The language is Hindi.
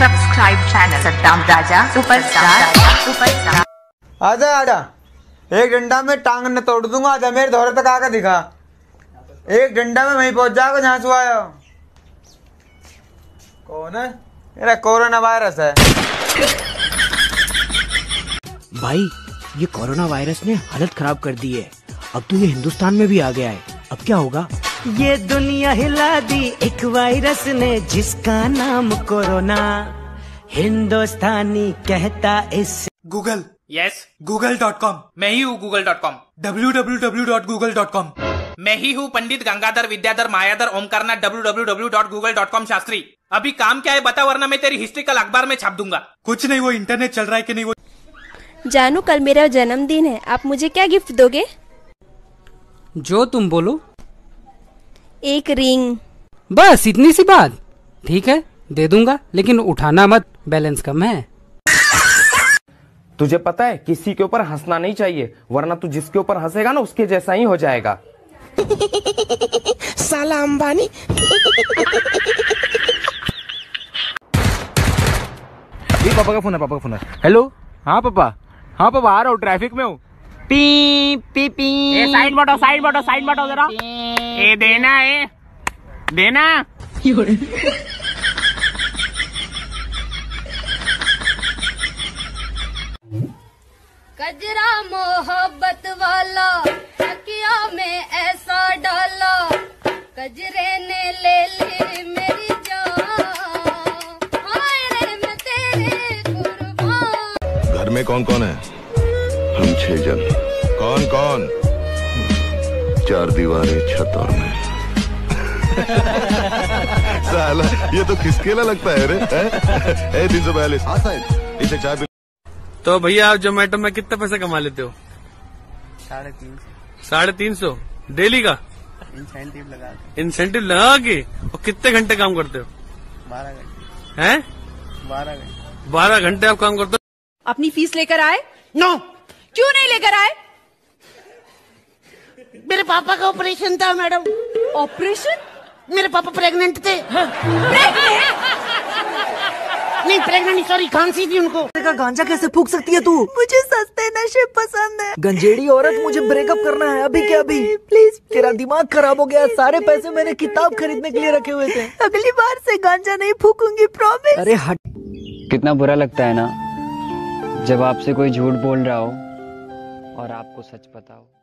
Subscribe channel Saddam Raja superstar. आजा आजा, एक डंडा में टांग न तोड़ दूंगा। आजा मेरे दौरे तक आकर दिखा। एक डंडा में वहीं पहुंच जाओगे जहाँ से आया हो। कौन है? मेरा कोरोना वायरस है भाई। ये कोरोना वायरस ने हालत खराब कर दी है। अब तो ये हिंदुस्तान में भी आ गया है। अब क्या होगा? ये दुनिया हिला दी एक वायरस ने, जिसका नाम कोरोना। हिंदुस्तानी कहता इस गूगल। Yes, google.com। मैं ही हूँ google.com। www.google.com। मैं ही हूँ पंडित गंगाधर विद्याधर मायाधर ओमकारनाथ www.google.com शास्त्री। अभी काम क्या है बता, वरना मैं तेरी हिस्ट्री कल अखबार में छाप दूंगा। कुछ नहीं, वो इंटरनेट चल रहा है कि नहीं। वो जानू, कल मेरा जन्मदिन है, आप मुझे क्या गिफ्ट दोगे? जो तुम बोलो। एक रिंग। बस इतनी सी बात? ठीक है, दे दूंगा, लेकिन उठाना मत, बैलेंस कम है। तुझे पता है किसी के ऊपर हंसना नहीं चाहिए, वरना तू जिसके ऊपर हंसेगा ना उसके जैसा ही हो जाएगा। साला अंबानी। ये पापा का फोन है, पापा का फोन है। हेलो। हाँ पापा, हाँ पापा आ रहा हूँ, ट्रैफिक में हूँ। पी पी पी। ए साइड बटो, साइड बटो, साइड बटो जरा। ए देना, ए देना। कजरा मोहब्बत वाला तकिया में ऐसा डाला, कजरे ने ले ली मेरी जान। हाय रे मैं तेरे कुर्बान। घर में कौन कौन है? हम 6 जन। कौन कौन? 4 दीवारें, छत और मैं। साला ये तो खिसकेला लगता है रे। ए 342 इसे चाय। तो भैया आप जोमेटो में कितना पैसा कमा लेते हो? 350। 350 डेली का? इंसेंटिव लगा के। इंसेंटिव लगा के? और कितने घंटे काम करते हो? 12 घंटे। हैं? 12 घंटे। 12 घंटे आप काम करते हो? अपनी फीस लेकर आए? नो। क्यों नहीं लेकर आए? मेरे पापा का ऑपरेशन था मैडम। ऑपरेशन? मेरे पापा प्रेग्नेंट थे। नहीं प्रेग्नेंट नहीं, सॉरी, खांसी थी उनको। गांजा कैसे फूंक सकती है तू? मुझे सस्ते नशे पसंद है। गंजेड़ी औरत, मुझे ब्रेकअप करना है अभी के अभी। प्लीज। तेरा दिमाग खराब हो गया। सारे पैसे मैंने किताब खरीदने के लिए रखे हुए थे। अगली बार से गांजा नहीं फूकूंगी, प्रॉमिस। अरे हट। कितना बुरा लगता है ना जब आपसे कोई झूठ बोल रहा हो और आपको सच पता हो।